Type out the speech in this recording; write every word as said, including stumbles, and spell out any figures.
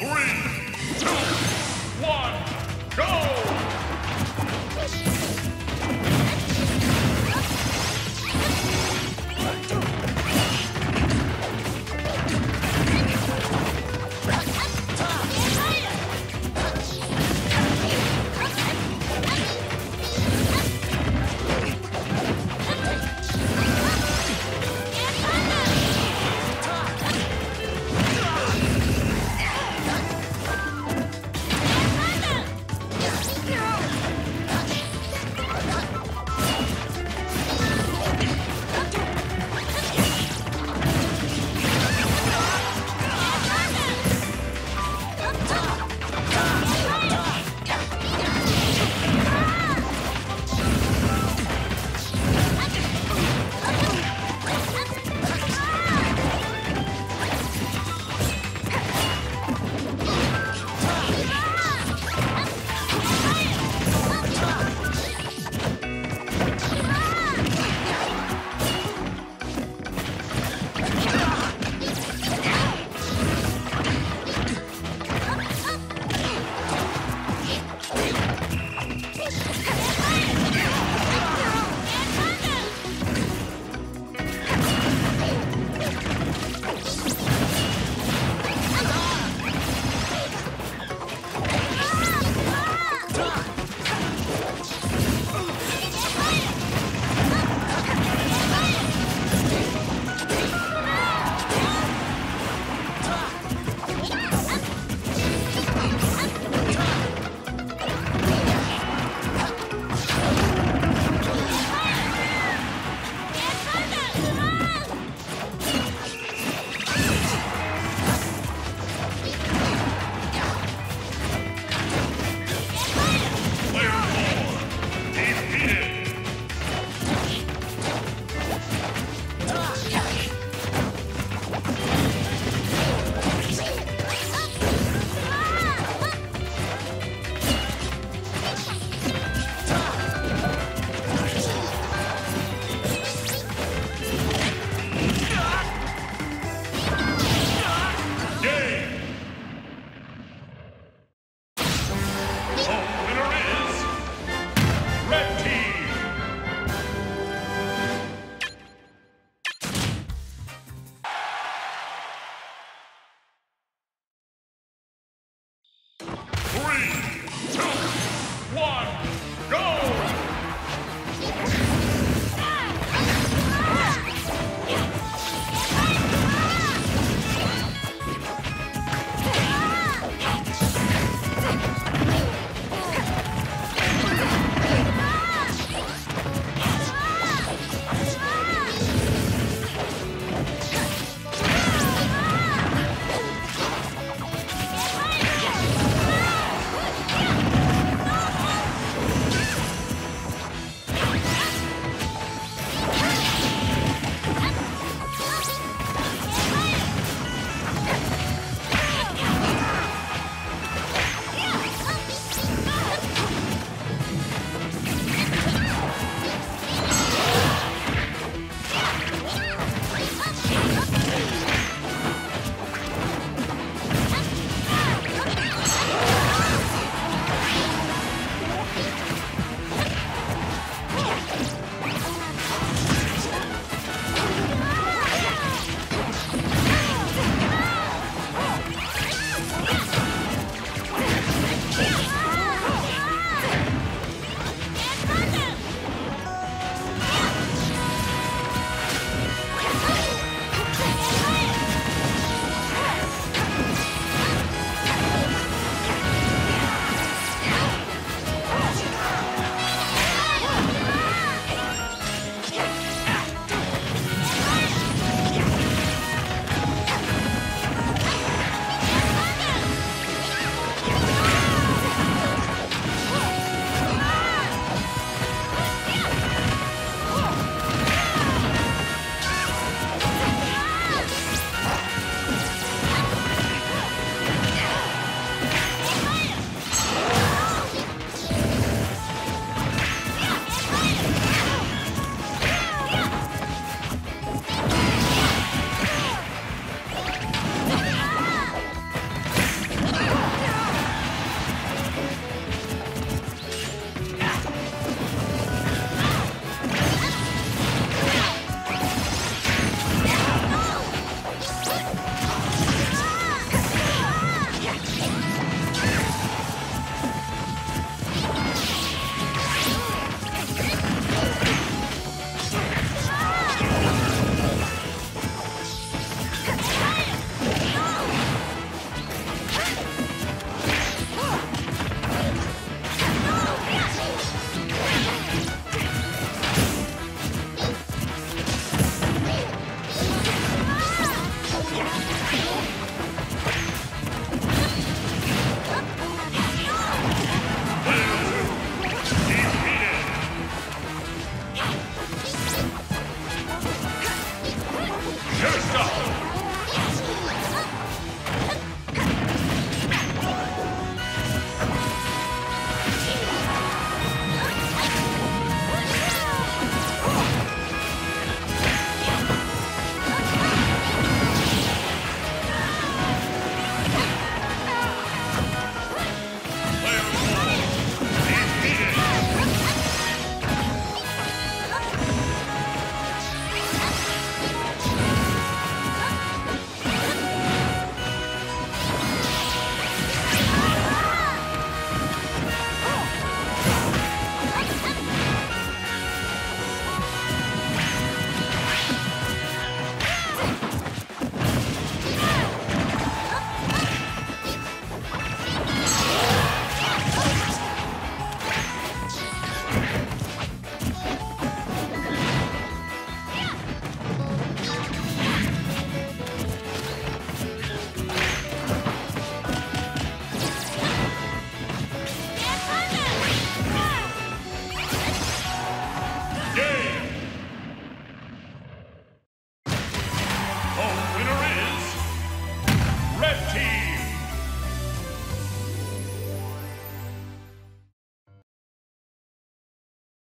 three, two, one.